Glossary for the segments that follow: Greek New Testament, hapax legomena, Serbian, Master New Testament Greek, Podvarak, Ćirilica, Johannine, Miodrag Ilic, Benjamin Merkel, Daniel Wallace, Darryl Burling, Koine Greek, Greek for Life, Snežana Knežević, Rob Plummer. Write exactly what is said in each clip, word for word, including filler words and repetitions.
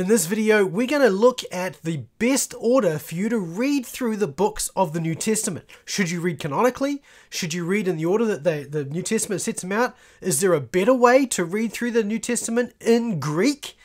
In this video, we're going to look at the best order for you to read through the books of the New Testament. Should you read canonically? Should you read in the order that they, the New Testament sets them out? Is there a better way to read through the New Testament in Greek?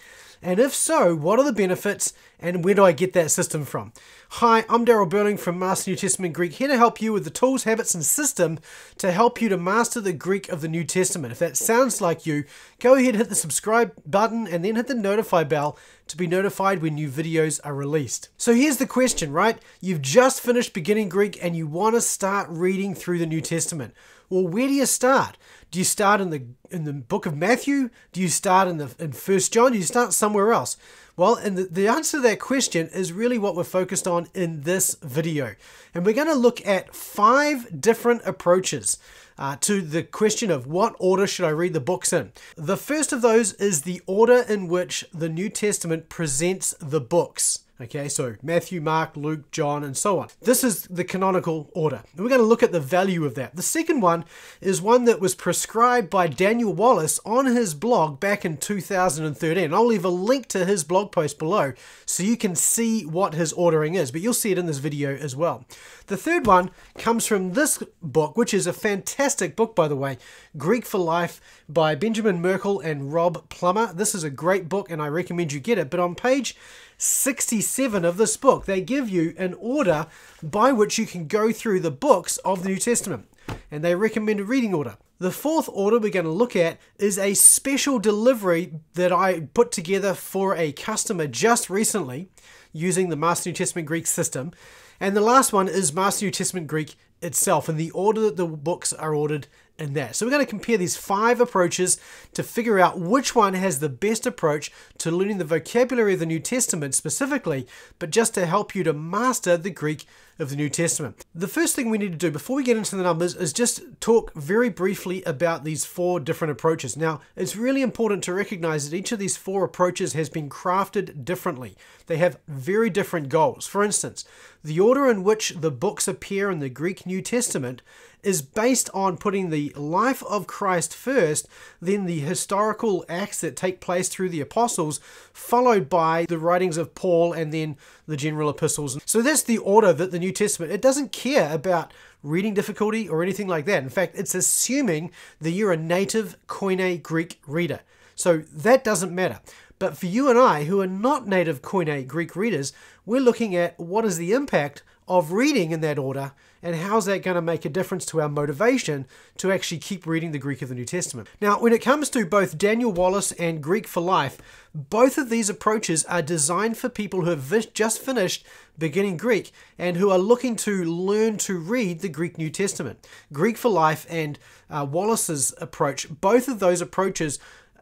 And if so, what are the benefits and where do I get that system from? Hi, I'm Darryl Burling from Master New Testament Greek, here to help you with the tools, habits, and system to help you to master the Greek of the New Testament. If that sounds like you, go ahead, hit the subscribe button and then hit the notify bell to be notified when new videos are released. So here's the question, right? You've just finished beginning Greek and you want to start reading through the New Testament. Well, where do you start? Do you start in the in the book of Matthew? Do you start in the in First John? Do you start somewhere else? Well, and the, the answer to that question is really what we're focused on in this video. And we're going to look at five different approaches uh, to the question of what order should I read the books in. The first of those is the order in which the New Testament presents the books. Okay, so Matthew, Mark, Luke, John, and so on. This is the canonical order. And we're going to look at the value of that. The second one is one that was prescribed by Daniel Wallace on his blog back in two thousand thirteen. I'll leave a link to his blog post below so you can see what his ordering is, but you'll see it in this video as well. The third one comes from this book, which is a fantastic book, by the way, Greek for Life by Benjamin Merkel and Rob Plummer. This is a great book, and I recommend you get it, but on page sixty-seven of this book, they give you an order by which you can go through the books of the New Testament, and they recommend a reading order. The fourth order we're going to look at is a special delivery that I put together for a customer just recently using the Master New Testament Greek system. And the last one is Master New Testament Greek itself and the order that the books are ordered in that. So we're going to compare these five approaches to figure out which one has the best approach to learning the vocabulary of the New Testament specifically, but just to help you to master the Greek of the New Testament. The first thing we need to do before we get into the numbers is just talk very briefly about these four different approaches. Now, it's really important to recognize that each of these four approaches has been crafted differently. They have very different goals. For instance, the order in which the books appear in the Greek New Testament is based on putting the life of Christ first, then the historical acts that take place through the apostles, followed by the writings of Paul and then the general epistles. So that's the order that the New Testament, it doesn't care about reading difficulty or anything like that. In fact, it's assuming that you're a native Koine Greek reader. So that doesn't matter. But for you and I, who are not native Koine Greek readers, we're looking at what is the impact of reading in that order, and how's that going to make a difference to our motivation to actually keep reading the Greek of the New Testament. Now, when it comes to both Daniel Wallace and Greek for Life, both of these approaches are designed for people who have just finished beginning Greek and who are looking to learn to read the Greek New Testament. Greek for Life and uh, Wallace's approach, both of those approaches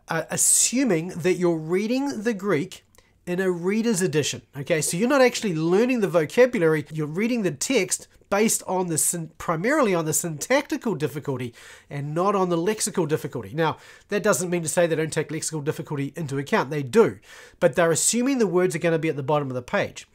are assuming that you're reading the Greek in a reader's edition. Okay, so you're not actually learning the vocabulary, you're reading the text based on the primarily on the syntactical difficulty and not on the lexical difficulty. Now, that doesn't mean to say they don't take lexical difficulty into account, they do, but they're assuming the words are going to be at the bottom of the page.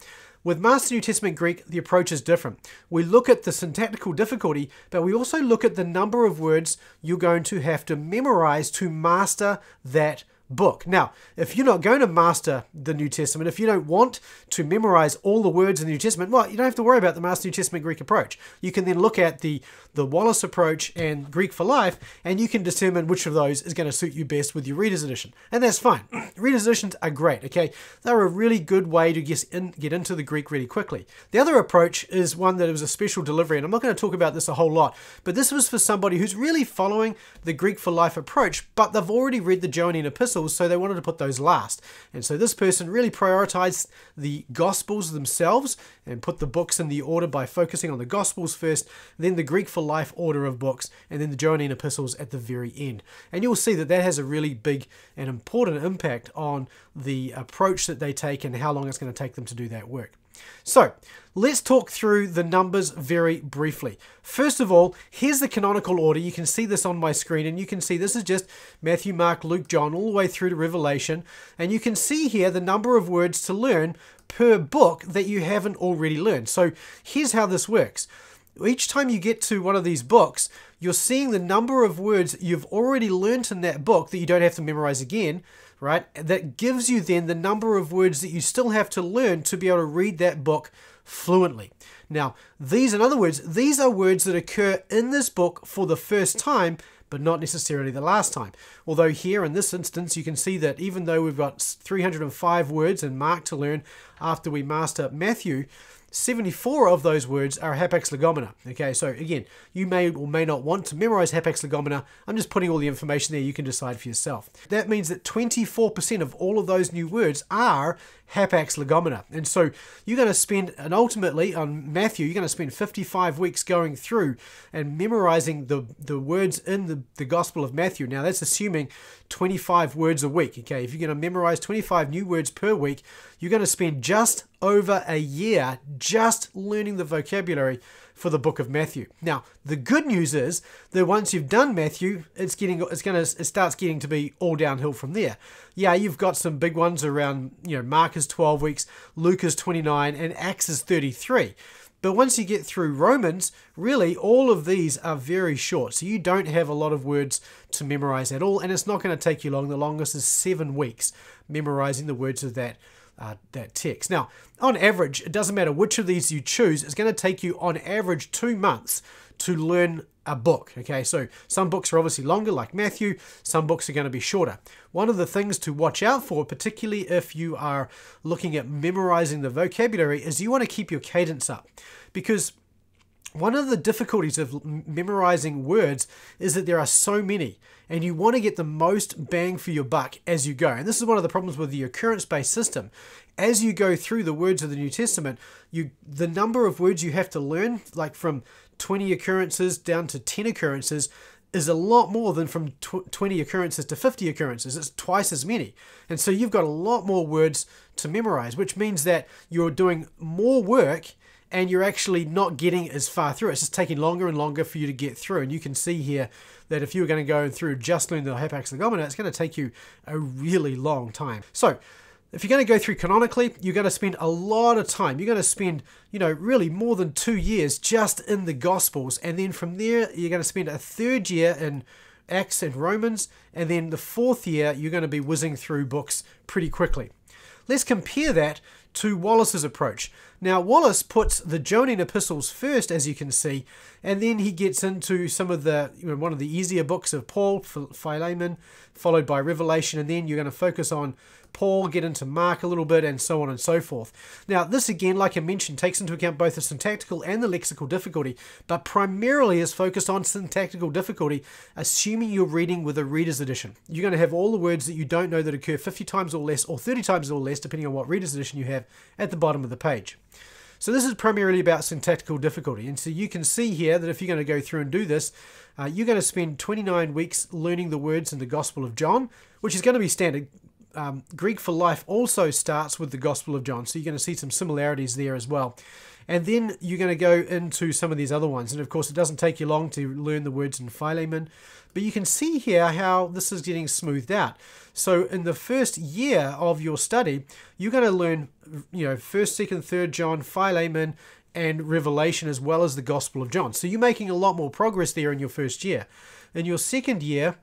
With Master New Testament Greek, the approach is different. We look at the syntactical difficulty, but we also look at the number of words you're going to have to memorize to master that book. Now, if you're not going to master the New Testament, if you don't want to memorize all the words in the New Testament, well, you don't have to worry about the Master New Testament Greek approach. You can then look at the, the Wallace approach and Greek for Life, and you can determine which of those is going to suit you best with your reader's edition. And that's fine. Reader's editions are great, okay? They're a really good way to get, in, get into the Greek really quickly. The other approach is one that was a special delivery, and I'm not going to talk about this a whole lot, but this was for somebody who's really following the Greek for Life approach, but they've already read the Johannine Epistle, so they wanted to put those last. And so this person really prioritized the Gospels themselves and put the books in the order by focusing on the Gospels first, then the Greek for Life order of books, and then the Johannine Epistles at the very end. And you'll see that that has a really big and important impact on the approach that they take and how long it's going to take them to do that work. So let's talk through the numbers very briefly. First of all, here's the canonical order. You can see this on my screen, and you can see this is just Matthew, Mark, Luke, John, all the way through to Revelation. And you can see here the number of words to learn per book that you haven't already learned. So here's how this works. Each time you get to one of these books, you're seeing the number of words you've already learned in that book that you don't have to memorize again, right? That gives you then the number of words that you still have to learn to be able to read that book fluently. Now, these, in other words, these are words that occur in this book for the first time, but not necessarily the last time. Although here in this instance, you can see that even though we've got three hundred five words in Mark to learn after we master Matthew, seventy-four of those words are hapax legomena. Okay, so again, you may or may not want to memorize hapax legomena. I'm just putting all the information there. You can decide for yourself. That means that twenty-four percent of all of those new words are hapax legomena. And so you're going to spend, and ultimately on Matthew, you're going to spend fifty-five weeks going through and memorizing the, the words in the, the Gospel of Matthew. Now that's assuming twenty-five words a week. Okay, if you're going to memorize twenty-five new words per week, you're going to spend just over a year just learning the vocabulary for the book of Matthew. Now, the good news is that once you've done Matthew, it's getting, it's gonna, it starts getting to be all downhill from there. Yeah, you've got some big ones around, you know, Mark is twelve weeks, Luke is twenty-nine, and Acts is thirty-three. But once you get through Romans, really all of these are very short. So you don't have a lot of words to memorize at all, and it's not gonna take you long. The longest is seven weeks memorizing the words of that Uh, that text. Now, on average, it doesn't matter which of these you choose, it's going to take you on average two months to learn a book. Okay, so some books are obviously longer, like Matthew, some books are going to be shorter. One of the things to watch out for, particularly if you are looking at memorizing the vocabulary, is you want to keep your cadence up, because one of the difficulties of memorizing words is that there are so many, and you want to get the most bang for your buck as you go. And this is one of the problems with the occurrence-based system. As you go through the words of the New Testament, you the number of words you have to learn, like from twenty occurrences down to ten occurrences, is a lot more than from twenty occurrences to fifty occurrences. It's twice as many. And so you've got a lot more words to memorize, which means that you're doing more work and you're actually not getting as far through. It's just taking longer and longer for you to get through. And you can see here that if you were going to go through just learning the hapax legomena, it's going to take you a really long time. So if you're going to go through canonically, you're going to spend a lot of time. You're going to spend, you know, really more than two years just in the Gospels. And then from there, you're going to spend a third year in Acts and Romans. And then the fourth year, you're going to be whizzing through books pretty quickly. Let's compare that to Wallace's approach. Now, Wallace puts the Joanine epistles first, as you can see, and then he gets into some of the, you know, one of the easier books of Paul, Philemon, followed by Revelation, and then you're going to focus on Paul, get into Mark a little bit, and so on and so forth. Now, this again, like I mentioned, takes into account both the syntactical and the lexical difficulty, but primarily is focused on syntactical difficulty, assuming you're reading with a reader's edition. You're going to have all the words that you don't know that occur fifty times or less, or thirty times or less, depending on what reader's edition you have, at the bottom of the page. So this is primarily about syntactical difficulty. And so you can see here that if you're going to go through and do this, uh, you're going to spend twenty-nine weeks learning the words in the Gospel of John, which is going to be standard. Um, Greek for Life also starts with the Gospel of John, so you're going to see some similarities there as well. And then you're going to go into some of these other ones. And of course, it doesn't take you long to learn the words in Philemon. But you can see here how this is getting smoothed out. So in the first year of your study, you're going to learn, you know, first, second, third John, Philemon, and Revelation, as well as the Gospel of John. So you're making a lot more progress there in your first year. In your second year,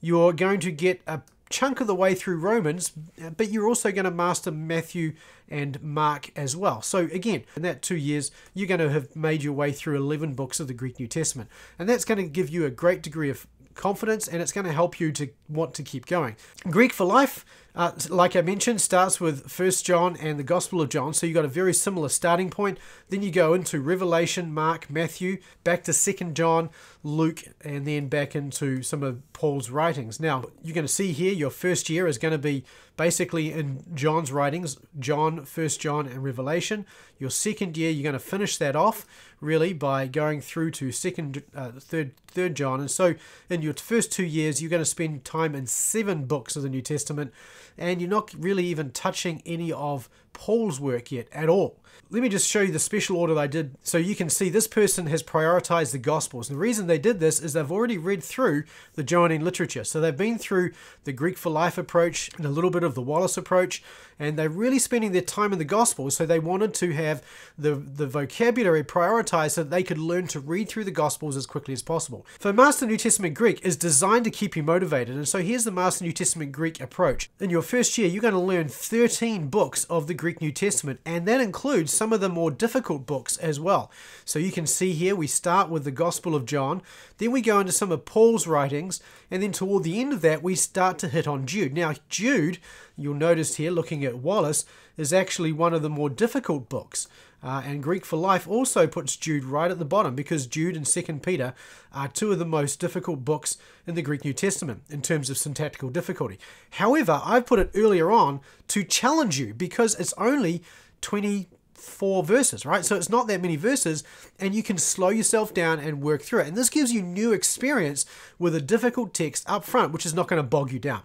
you're going to get a chunk of the way through Romans, but you're also going to master Matthew and Mark as well. So again, in that two years, you're going to have made your way through eleven books of the Greek New Testament. And that's going to give you a great degree of confidence, and it's going to help you to want to keep going. Greek for Life, uh, like I mentioned, starts with first John and the Gospel of John, so you've got a very similar starting point. Then you go into Revelation, Mark, Matthew, back to second John, Luke, and then back into some of Paul's writings. Now, you're going to see here your first year is going to be basically in John's writings, John, first John, and Revelation. Your second year, you're going to finish that off, really, by going through to second, uh, third, third John. And so in your first two years, you're going to spend time in seven books of the New Testament, and you're not really even touching any of Paul's work yet at all. Let me just show you the special order that I did so you can see this person has prioritized the Gospels. And the reason they did this is they've already read through the Johannine literature. So they've been through the Greek for Life approach and a little bit of the Wallace approach, and they're really spending their time in the Gospels. So they wanted to have the, the vocabulary prioritized so that they could learn to read through the Gospels as quickly as possible. So Master New Testament Greek is designed to keep you motivated. And so here's the Master New Testament Greek approach. In your first year, you're going to learn thirteen books of the Greek New Testament, and that includes some of the more difficult books as well. So you can see here we start with the Gospel of John, then we go into some of Paul's writings, and then toward the end of that we start to hit on Jude. Now Jude, you'll notice here looking at Wallace, is actually one of the more difficult books. Uh, and Greek for Life also puts Jude right at the bottom because Jude and Second Peter are two of the most difficult books in the Greek New Testament in terms of syntactical difficulty. However, I've put it earlier on to challenge you because it's only twenty-four verses, right? So it's not that many verses, and you can slow yourself down and work through it. And this gives you new experience with a difficult text up front, which is not going to bog you down.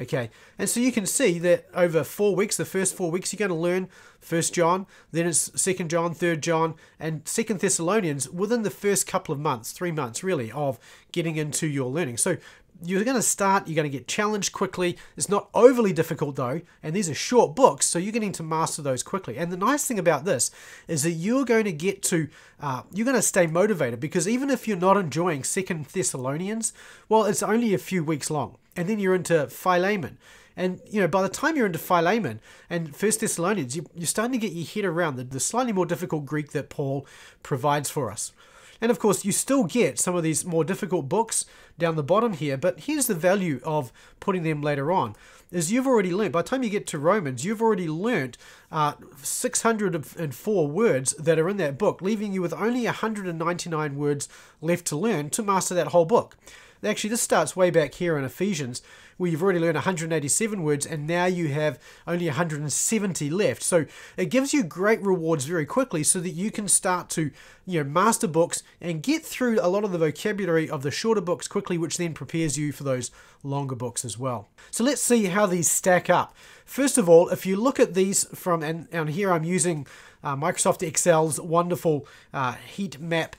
Okay, and so you can see that over four weeks, the first four weeks, you're going to learn First John, then it's Second John, Third John, and Second Thessalonians within the first couple of months, three months really, of getting into your learning. So you're going to start, you're going to get challenged quickly. It's not overly difficult though, and these are short books, so you're getting to master those quickly. And the nice thing about this is that you're going to get to, uh, you're going to stay motivated, because even if you're not enjoying Second Thessalonians, well, it's only a few weeks long. And then you're into Philemon. And, you know, by the time you're into Philemon and First Thessalonians, you, you're starting to get your head around the, the slightly more difficult Greek that Paul provides for us. And, of course, you still get some of these more difficult books down the bottom here, but here's the value of putting them later on, is you've already learned, by the time you get to Romans, you've already learned uh, six hundred and four words that are in that book, leaving you with only one hundred ninety-nine words left to learn to master that whole book. Actually, this starts way back here in Ephesians, where you've already learned one hundred eighty-seven words, and now you have only one hundred seventy left. So it gives you great rewards very quickly so that you can start to, you know, master books and get through a lot of the vocabulary of the shorter books quickly, which then prepares you for those longer books as well. So let's see how these stack up. First of all, if you look at these from, and, and here I'm using uh, Microsoft Excel's wonderful uh, heat map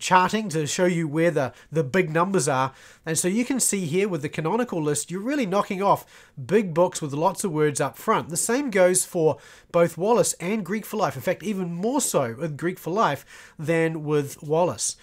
charting to show you where the, the big numbers are. And so you can see here with the canonical list, you're really knocking off big books with lots of words up front. The same goes for both Wallace and Greek for Life. In fact, even more so with Greek for Life than with Wallace.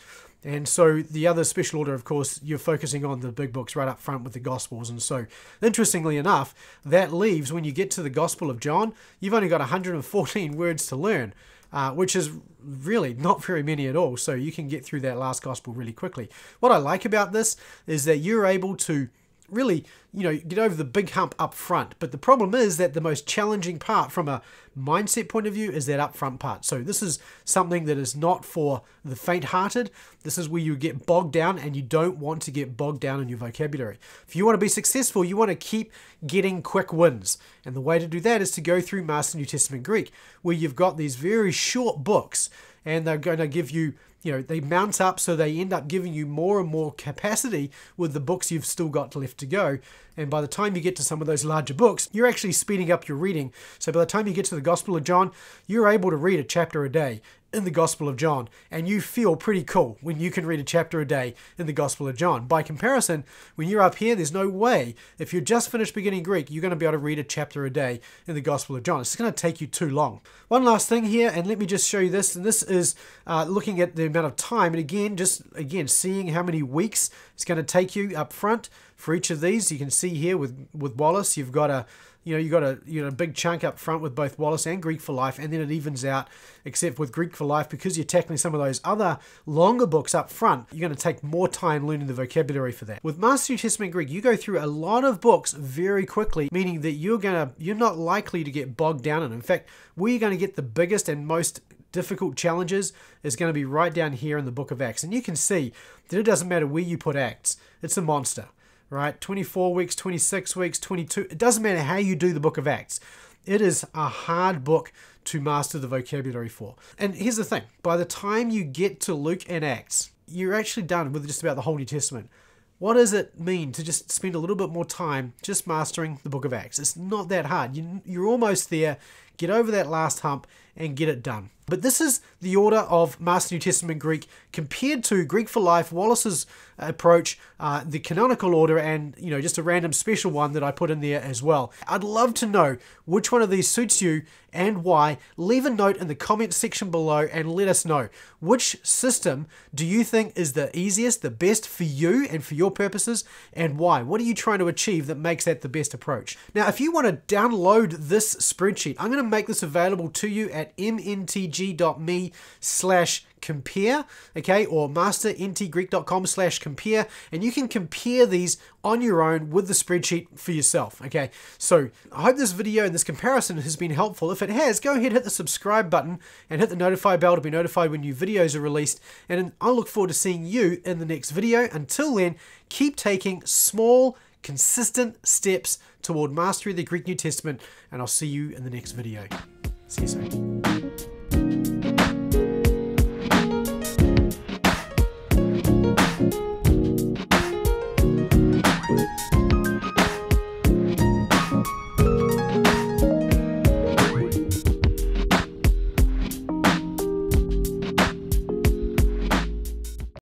And so the other special order, of course, you're focusing on the big books right up front with the Gospels. And so, interestingly enough, that leaves, when you get to the Gospel of John, you've only got one hundred fourteen words to learn. Uh, which is really not very many at all, so you can get through that last gospel really quickly. What I like about this is that you're able to really, you know, get over the big hump up front. But the problem is that the most challenging part from a mindset point of view is that up front part. So this is something that is not for the faint-hearted. This is where you get bogged down, and you don't want to get bogged down in your vocabulary. If you want to be successful, you want to keep getting quick wins. And the way to do that is to go through Master New Testament Greek, where you've got these very short books, and they're going to give you, you know, they mount up, so they end up giving you more and more capacity with the books you've still got left to go. And by the time you get to some of those larger books, you're actually speeding up your reading. So by the time you get to the Gospel of John, you're able to read a chapter a day in the Gospel of John, and you feel pretty cool when you can read a chapter a day in the Gospel of John. By comparison, when you're up here, there's no way, if you're just finished beginning Greek, you're going to be able to read a chapter a day in the Gospel of John. It's going to take you too long. One last thing here, and let me just show you this, and this is uh, looking at the amount of time, and again, just again, seeing how many weeks it's going to take you up front for each of these. You can see here with, with Wallace, you've got a You know, you got a you know big chunk up front with both Wallace and Greek for Life, and then it evens out, except with Greek for Life, because you're tackling some of those other longer books up front, you're going to take more time learning the vocabulary for that. With Master New Testament Greek, you go through a lot of books very quickly, meaning that you're gonna you're not likely to get bogged down in. In fact, where you're going to get the biggest and most difficult challenges is going to be right down here in the Book of Acts, and you can see that it doesn't matter where you put Acts, it's a monster. Right? twenty-four weeks, twenty-six weeks, twenty-two. It doesn't matter how you do the Book of Acts. It is a hard book to master the vocabulary for. And here's the thing. By the time you get to Luke and Acts, you're actually done with just about the whole New Testament. What does it mean to just spend a little bit more time just mastering the Book of Acts? It's not that hard. You're almost there. Get over that last hump and get it done. But this is the order of Master New Testament Greek compared to Greek for Life, Wallace's approach, uh, the canonical order, and you know, just a random special one that I put in there as well. I'd love to know which one of these suits you and why. Leave a note in the comment section below and let us know which system do you think is the easiest, the best for you and for your purposes, and why. What are you trying to achieve that makes that the best approach? Now, if you want to download this spreadsheet, I'm going to make this available to you at m n t g dot m e slash compare, okay, or master n t greek dot com slash compare, and you can compare these on your own with the spreadsheet for yourself, okay? So I hope this video and this comparison has been helpful. If it has, go ahead, hit the subscribe button and hit the notify bell to be notified when new videos are released, and I look forward to seeing you in the next video. Until then, keep taking small, consistent steps toward mastery of the Greek New Testament, and I'll see you in the next video. See you soon.